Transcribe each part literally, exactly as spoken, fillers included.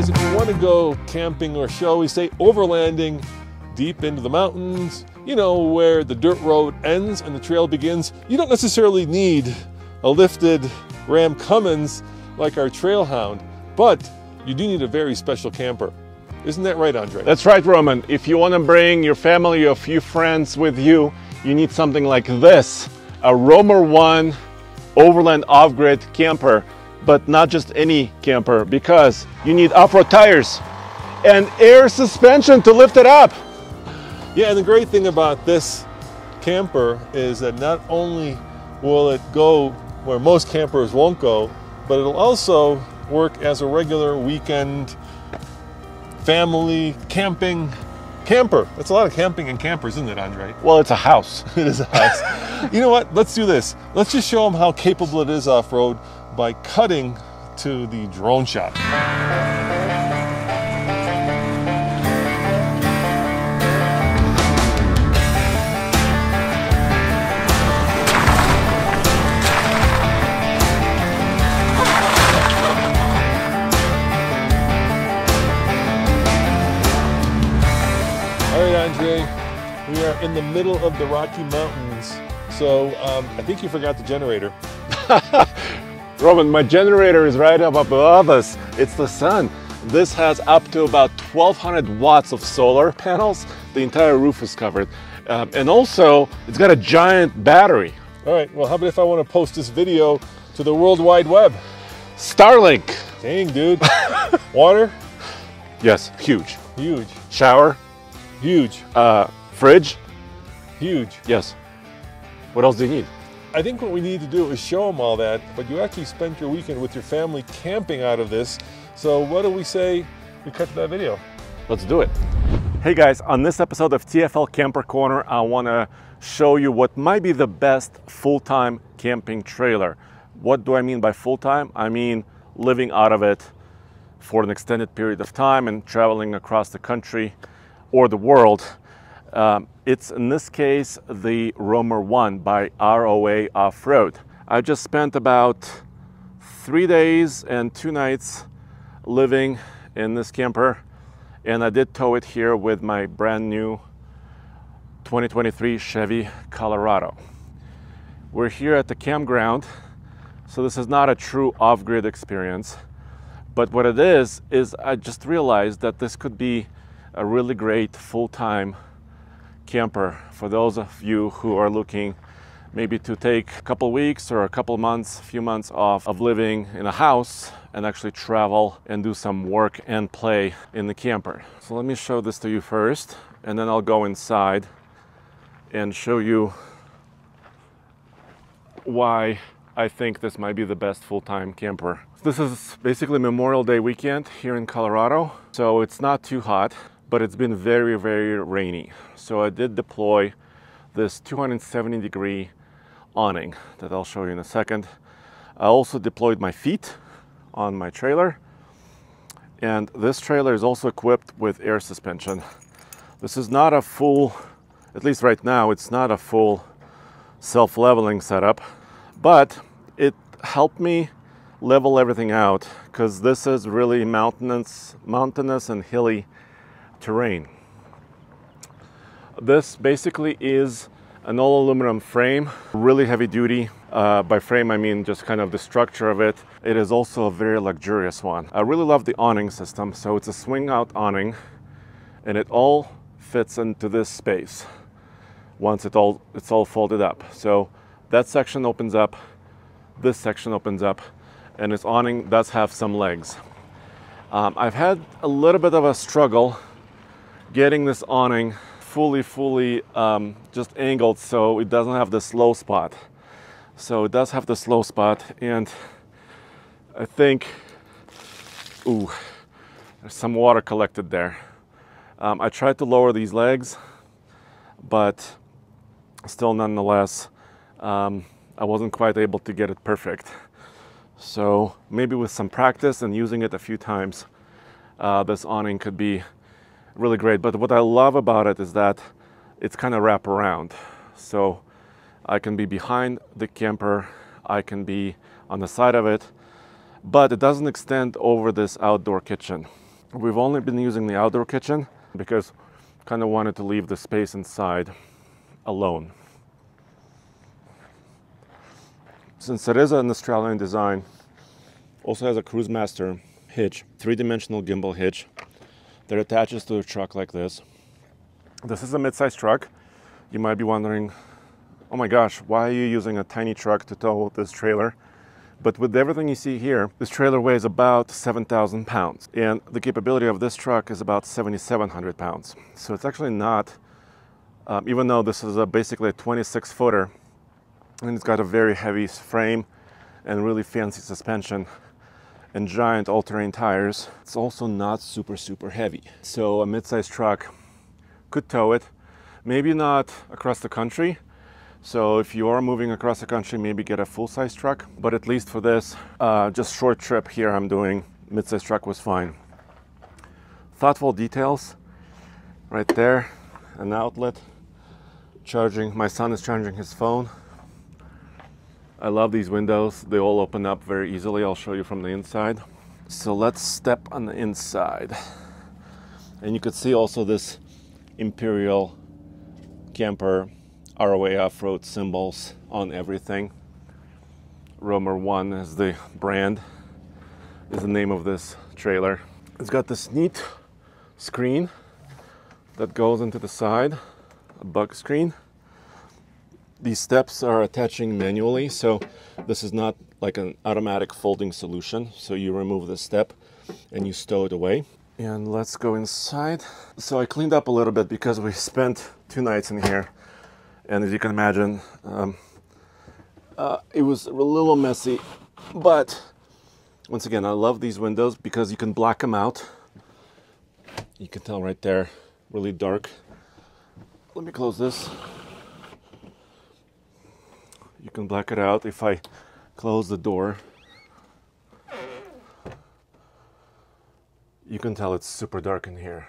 guys, if you want to go camping, or shall we say overlanding, deep into the mountains, you know, where the dirt road ends and the trail begins, you don't necessarily need a lifted Ram Cummins like our Trailhound, but you do need a very special camper. Isn't that right, Andre? That's right, Roman. If you want to bring your family or a few friends with you, you need something like this, a Roamer one overland off-grid camper, but not just any camper, because you need off-road tires and air suspension to lift it up. Yeah, and the great thing about this camper is that not only will it go where most campers won't go, but it'll also work as a regular weekend family camping camper. That's a lot of camping and campers, isn't it, Andre? Well, it's a house. It is a house. You know what? Let's do this. Let's just show them how capable it is off-road by cutting to the drone shot. We are in the middle of the Rocky Mountains, so um, I think you forgot the generator. Roman, my generator is right up above us. It's the sun. This has up to about twelve hundred watts of solar panels. The entire roof is covered. Um, and also, it's got a giant battery. All right, well, how about if I want to post this video to the World Wide Web? Starlink. Dang, dude. Water? Yes, huge. Huge. Shower? Huge. Uh, Fridge? Huge. Yes. What else do you need? I think what we need to do is show them all that, but you actually spent your weekend with your family camping out of this. So what do we say we cut to that video? Let's do it. Hey guys, on this episode of T F L Camper Corner, I want to show you what might be the best full-time camping trailer. What do I mean by full-time? I mean living out of it for an extended period of time and traveling across the country or the world. Um, it's in this case the Roamer one by R O A Off-Road. I just spent about three days and two nights living in this camper, and I did tow it here with my brand new twenty twenty-three Chevy Colorado. We're here at the campground, so this is not a true off-grid experience, but what it is is I just realized that this could be a really great full-time camper for those of you who are looking maybe to take a couple weeks or a couple months, a few months off of living in a house and actually travel and do some work and play in the camper. So let me show this to you first, and then I'll go inside and show you why I think this might be the best full-time camper. This is basically Memorial Day weekend here in Colorado, so it's not too hot, but it's been very, very rainy. So I did deploy this two hundred seventy degree awning that I'll show you in a second. I also deployed my feet on my trailer. And this trailer is also equipped with air suspension. This is not a full, at least right now, it's not a full self-leveling setup, but it helped me level everything out because this is really mountainous, mountainous and hilly terrain. This basically is an all aluminum frame, really heavy duty. Uh, by frame, I mean just kind of the structure of it. It is also a very luxurious one. I really love the awning system. So it's a swing out awning and it all fits into this space once it all, it's all folded up. So that section opens up, this section opens up, and this awning does have some legs. Um, I've had a little bit of a struggle getting this awning fully, fully um, just angled so it doesn't have this low spot. So it does have this low spot, and I think, ooh, there's some water collected there. Um, I tried to lower these legs, but still nonetheless, um, I wasn't quite able to get it perfect. So maybe with some practice and using it a few times, uh, this awning could be really great. But what I love about it is that it's kind of wrap around, so I can be behind the camper, I can be on the side of it, but it doesn't extend over this outdoor kitchen. We've only been using the outdoor kitchen because kind of wanted to leave the space inside alone. Since it is an Australian design, also has a Cruise Master hitch, three-dimensional gimbal hitch that attaches to a truck like this. This is a mid-sized truck. You might be wondering, oh my gosh, why are you using a tiny truck to tow this trailer? But with everything you see here, this trailer weighs about seven thousand pounds, and the capability of this truck is about seven thousand seven hundred pounds. So it's actually not, um, even though this is a basically a twenty-six footer, and it's got a very heavy frame and really fancy suspension and giant all-terrain tires, it's also not super, super heavy. So a mid-sized truck could tow it, maybe not across the country. So if you are moving across the country, maybe get a full-size truck, but at least for this uh, just short trip here I'm doing, mid-size truck was fine. Thoughtful details right there, an outlet, charging, my son is charging his phone. I love these windows, they all open up very easily, I'll show you from the inside. So let's step on the inside. And you could see also this Imperial Camper R O A Off-Road symbols on everything. Roamer one is the brand, is the name of this trailer. It's got this neat screen that goes into the side, a bug screen. These steps are attaching manually, so this is not like an automatic folding solution. So you remove the step and you stow it away. And let's go inside. So I cleaned up a little bit because we spent two nights in here. And as you can imagine, um, uh, it was a little messy, but once again, I love these windows because you can black them out. You can tell right there, really dark. Let me close this. You can black it out if I close the door. You can tell it's super dark in here.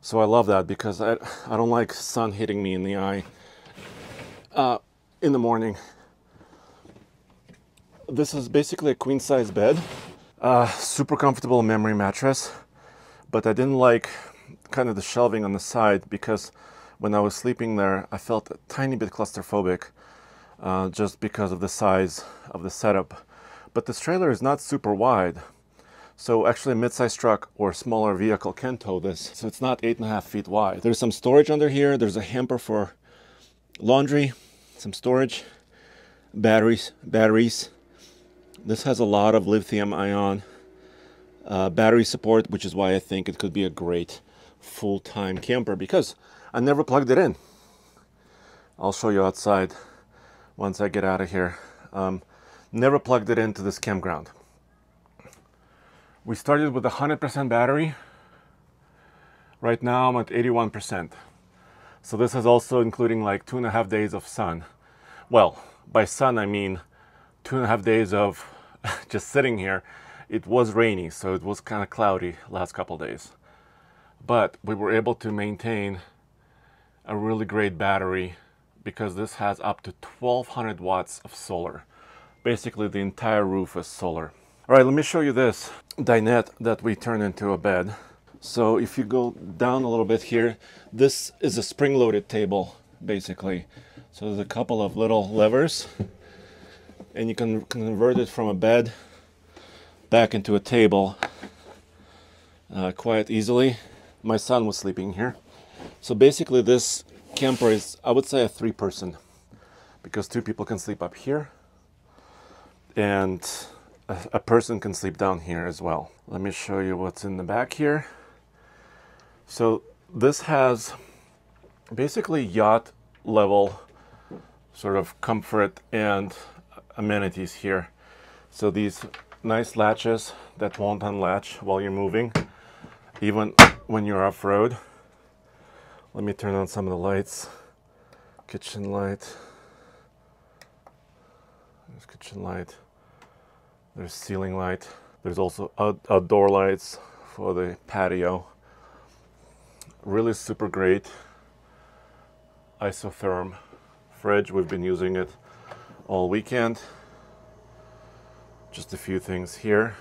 So I love that because I, I don't like sun hitting me in the eye uh, in the morning. This is basically a queen size bed, uh, super comfortable memory mattress, but I didn't like kind of the shelving on the side because when I was sleeping there, I felt a tiny bit claustrophobic uh, just because of the size of the setup. But this trailer is not super wide. So actually a mid-sized truck or smaller vehicle can tow this. So it's not eight and a half feet wide. There's some storage under here. There's a hamper for laundry, some storage, batteries. batteries. This has a lot of lithium ion uh, battery support, which is why I think it could be a great full-time camper because I never plugged it in. I'll show you outside once I get out of here. Um, never plugged it into this campground. We started with one hundred percent battery. Right now I'm at eighty-one percent. So this is also including like two and a half days of sun. Well, by sun I mean two and a half days of just sitting here. It was rainy, so it was kind of cloudy last couple days. But we were able to maintain a really great battery because this has up to twelve hundred watts of solar. Basically the entire roof is solar. All right, let me show you this dinette that we turned into a bed. So if you go down a little bit here, this is a spring-loaded table, basically. So there's a couple of little levers, and you can convert it from a bed back into a table uh, quite easily. My son was sleeping here. So basically this camper is, I would say, a three-person, because two people can sleep up here, and a person can sleep down here as well. Let me show you what's in the back here. So this has basically yacht level sort of comfort and amenities here. So these nice latches that won't unlatch while you're moving, even when you're off-road. Let me turn on some of the lights. Kitchen light. There's kitchen light. There's ceiling light. There's also out outdoor lights for the patio. Really super great isotherm fridge. We've been using it all weekend. Just a few things here.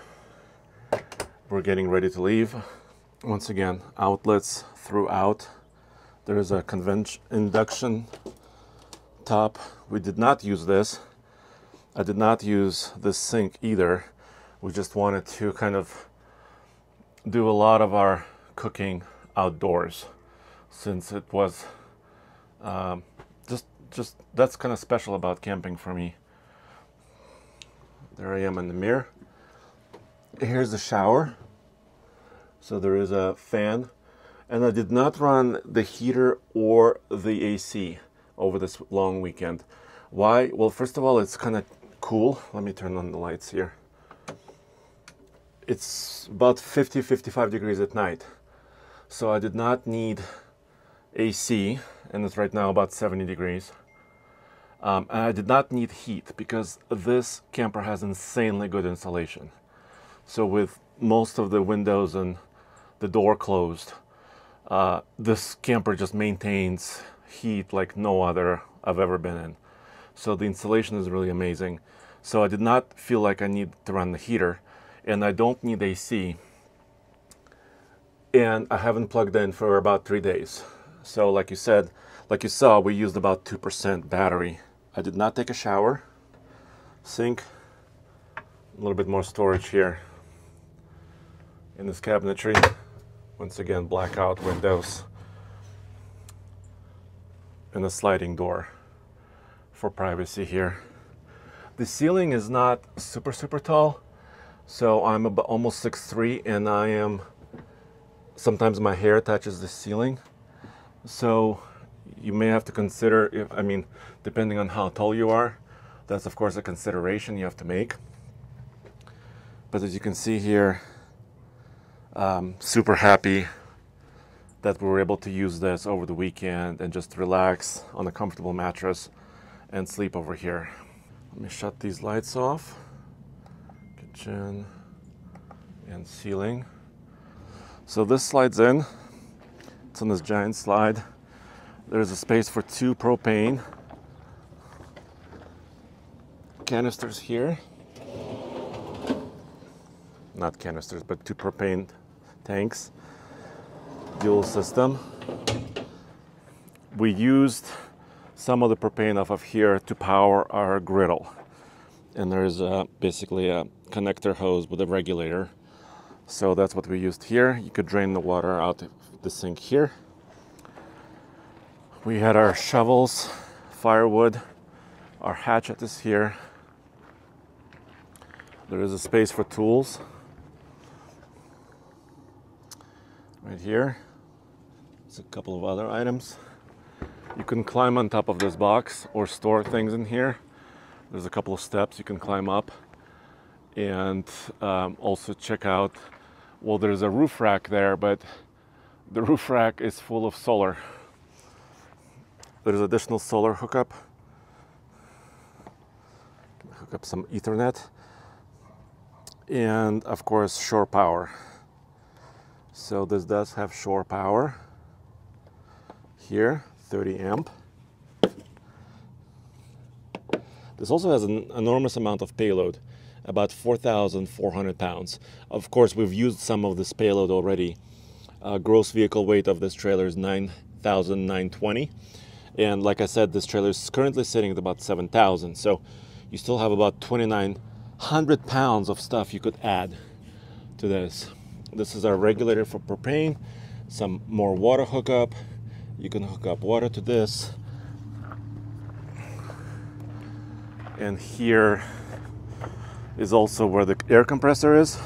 we're getting ready to leave. Once again, outlets throughout. There is a convention induction top. We did not use this. I did not use this sink either. We just wanted to kind of do a lot of our cooking outdoors, since it was um, just just that's kind of special about camping for me. There I am in the mirror. Here's the shower. So there is a fan, and I did not run the heater or the A C over this long weekend. Why? Well, first of all, it's kind of cool. Let me turn on the lights here. It's about fifty, fifty-five degrees at night. So I did not need A C, and it's right now about seventy degrees. Um, and I did not need heat because this camper has insanely good insulation. So with most of the windows and the door closed, uh, this camper just maintains heat like no other I've ever been in. So the insulation is really amazing. So I did not feel like I need to run the heater, and I don't need A C, and I haven't plugged in for about three days. So like you said, like you saw, we used about two percent battery. I did not take a shower. Sink, a little bit more storage here in this cabinetry. Once again, blackout windows and a sliding door for privacy here. The ceiling is not super, super tall. So I'm about almost six three, and I am, sometimes my hair touches the ceiling. So you may have to consider, if, I mean, depending on how tall you are, that's of course a consideration you have to make. But as you can see here, um, super happy that we were able to use this over the weekend and just relax on a comfortable mattress and sleep over here. Let me shut these lights off. Kitchen and ceiling. So this slides in. It's on this giant slide. There's a space for two propane canisters here. Not canisters, but two propane tanks. Dual system. We used some of the propane off of here to power our griddle, and there is a, basically a connector hose with a regulator, so that's what we used here. You could drain the water out of the sink here. We had our shovels, firewood, our hatchet is here. There is a space for tools right here. There's a couple of other items. You can climb on top of this box or store things in here. There's a couple of steps you can climb up, and um, also check out, well, there's a roof rack there, but the roof rack is full of solar. There's additional solar hookup. Hook up some Ethernet, and of course shore power. So this does have shore power here. thirty amp. This also has an enormous amount of payload, about four thousand four hundred pounds. Of course, we've used some of this payload already. Uh, gross vehicle weight of this trailer is nine thousand nine hundred twenty. And like I said, this trailer is currently sitting at about seven thousand. So you still have about twenty-nine hundred pounds of stuff you could add to this. This is our regulator for propane, some more water hookup. You can hook up water to this, and here is also where the air compressor is.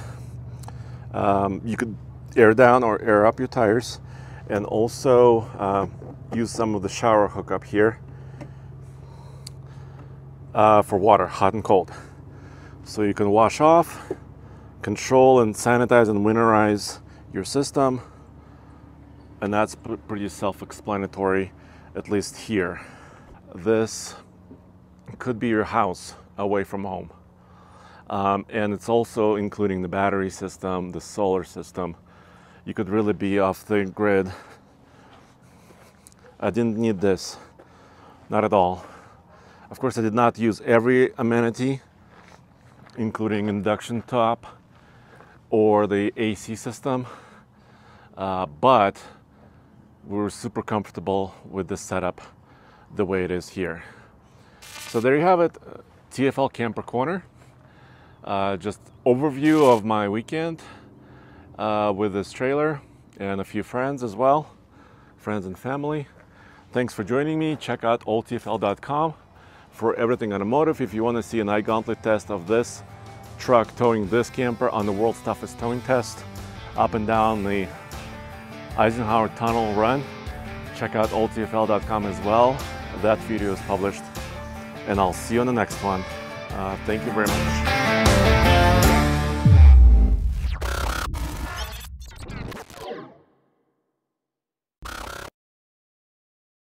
Um, you could air down or air up your tires, and also uh, use some of the shower hookup here uh, for water, hot and cold. So you can wash off, control and sanitize and winterize your system. And that's pretty self-explanatory, at least here. This could be your house away from home. Um, and it's also including the battery system, the solar system. You could really be off the grid. I didn't need this, not at all. Of course, I did not use every amenity, including induction top or the A C system, uh, but we're super comfortable with the setup the way it is here. So there you have it, T F L Camper Corner. Uh, just overview of my weekend uh, with this trailer and a few friends as well, friends and family. Thanks for joining me. Check out all T F L dot com for everything automotive. If you want to see an eye gauntlet test of this truck towing this camper on the world's toughest towing test, up and down the Eisenhower Tunnel run, check out all T F L dot com as well. That video is published, and I'll see you on the next one. Uh, thank you very much.